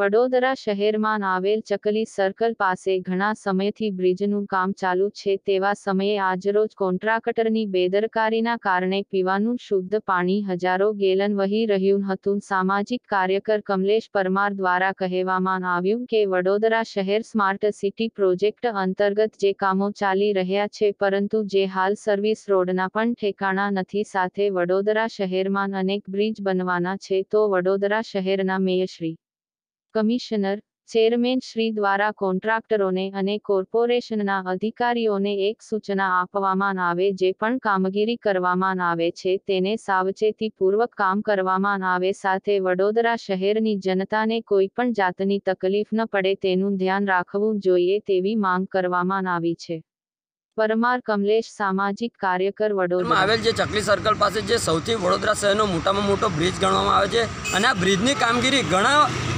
વડોદરા શહેરમાં આવેલ ચકલી સર્કલ પાસે ઘણા સમયથી બ્રિજનું કામ ચાલુ છે તેવા સમયે આજરોજ કોન્ટ્રાક્ટરની બેદરકારીના કારણે પીવાનું શુદ્ધ પાણી હજારો ગેલન વહી રહ્યું હતું। સામાજિક કાર્યકર કમલેશ પરમાર દ્વારા કહેવામાં આવ્યું કે વડોદરા શહેર સ્માર્ટ સિટી પ્રોજેક્ટ અંતર્ગત જે કામો ચાલી રહ્યા છે પરંતુ જે હાલ સર્વિસ રોડના પણ ઠેકાણા નથી, સાથે વડોદરા શહેરમાં અનેક બ્રિજ બનવાના છે તો વડોદરા શહેરના મેયરશ્રી, कमिश्नर, चेयरमैन श्री द्वारा कॉन्ट्राक्टरों ने अने कॉर्पोरेशन अधिकारीओं ने एक सूचना आपवामां आवे, जे पण कामगीरी करवामां आवे छे तेने सावचेतीपूर्वक काम करवामां आवे, साथे वडोदरा शहेरनी जनताने कोईपण जातनी तकलीफ न पड़े तेनुं ध्यान राखवुं जोईए तेवी मांग करवामां आवी छे। परमार कमलेश सामाजिक कार्यकर वडोदरा आवेल जे चकली सर्कल पास जे सौथी वडोदरा शहरनो मोटामां मोटो ब्रिज गणवामां आवे छे अने आ ब्रिजनी कामगीरी घणा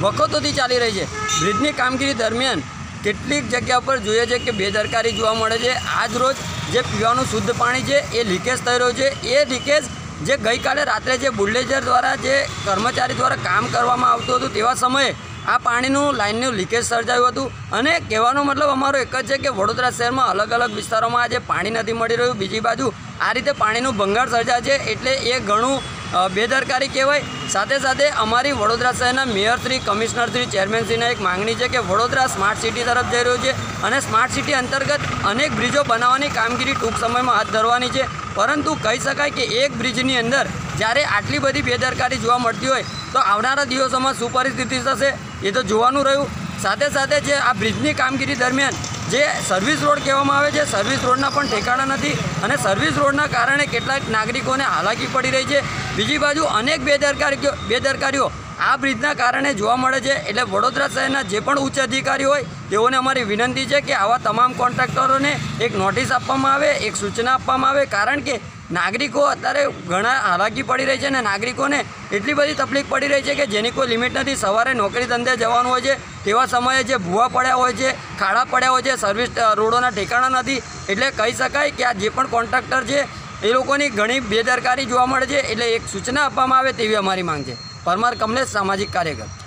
वखतोथी चाली रही छे। ब्रिजनी कामगीरी दरमियान केटलीक जग्या पर जोईए छे के बेदरकारी जोवा मळे छे। आज रोज जे पीवानुं शुद्ध पाणी छे ए लीकेज थई रह्यो छे। ए लीकेज जे गई काले रात्रे जे बुलडोजर द्वारा जे कर्मचारी द्वारा काम करवामां आवतुं हतुं तेवा समये आ पाणीनुं लाइननुं लीकेज सर्जायुं हतुं। अने कहेवानो मतलब अमारो एक ज छे के वडोदरा शहेरमां अलग अलग विस्तारोमां आज पाणी नथी मळी रह्युं। बीजी बाजु आ रीते पाणीनुं बंगाळ सर्जाय छे एटले ए घणुं बेदरकारी कहेवाय। साथे साथे अमारी वडोदरा शहेरना mayor Shri, commissioner Shri, chairman श्रीने एक मांगणी छे के वडोदरा स्मार्ट सिटी तरफ जई रह्युं छे अने स्मार्ट सिटी अंतर्गत अनेक ब्रिजो बनाववानी कामगीरी टूंक समयमां हाथ धरवानी छे, परंतु कही शकाय के एक ब्रिजनी अंदर ज्यारे आटली बधी बेदरकारी जोवा मळती होय तो आवनारा दिवसोमां शुं परिस्थिति थशे ये तो जोवानुं रह्युं। साथे साथे जे आ ब्रिजनी कामगीरी दरमियान जे सर्विस रोड कहेवामां आवे छे सर्विस रोडना पण ठेकाणा नथी अने सर्विस रोडना कारणे केटलाक नागरिकोने हालाकी पड़ी रही छे। बीजी बाजु अनेक बेदरकारीओ आ ब्रिजना कारणे जोवा मळे छे। एटले वडोदरा शहेरना जे पण उच्च अधिकारी होय तेओने अमारी विनंती छे के आवा तमाम कॉन्ट्राक्टरोने एक नोटिस आपवामां आवे, एक सूचना आपवामां आवे, कारण के नागरिकों अत्यारे घणा हालाकी पड़ी रही है। नागरिकों ने एटली बड़ी तकलीफ पड़ी रही है कि जेनी कोई लिमिट नहीं। सवारे नौकरी धंधे जवानुं होय छे तेवा समये जे भूवा पड्या होय छे, खाड़ा पड्या होय छे, सर्विस रोडोना ठेकाणा नथी, एटले कही शकाय के आ जे पण कॉन्ट्राक्टर छे ए लोकोनी घणी बेदरकारी जोवा मळे छे, एटले एक सूचना आपवामां आवे तेवी अमारी मांग छे। परमार कमलेश, सामाजिक कार्यकर।